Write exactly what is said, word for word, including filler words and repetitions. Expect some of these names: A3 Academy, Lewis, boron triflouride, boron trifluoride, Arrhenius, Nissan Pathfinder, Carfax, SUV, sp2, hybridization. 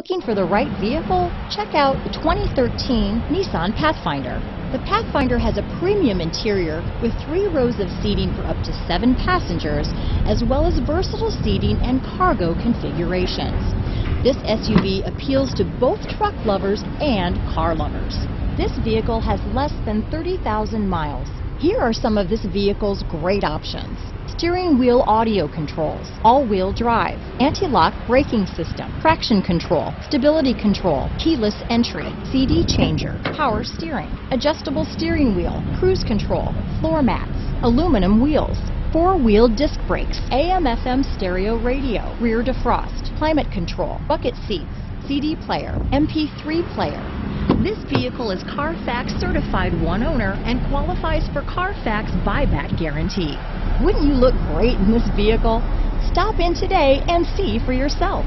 Looking for the right vehicle? Check out the twenty thirteen Nissan Pathfinder. The Pathfinder has a premium interior with three rows of seating for up to seven passengers, as well as versatile seating and cargo configurations. This S U V appeals to both truck lovers and car lovers. This vehicle has less than thirty thousand miles. Here are some of this vehicle's great options: steering wheel audio controls, all-wheel drive, anti-lock braking system, traction control, stability control, keyless entry, C D changer, power steering, adjustable steering wheel, cruise control, floor mats, aluminum wheels, four-wheel disc brakes, A M F M stereo radio, rear defrost, climate control, bucket seats, C D player, M P three player. This vehicle is Carfax certified one owner and qualifies for Carfax buyback guarantee. Wouldn't you look great in this vehicle? Stop in today and see for yourself.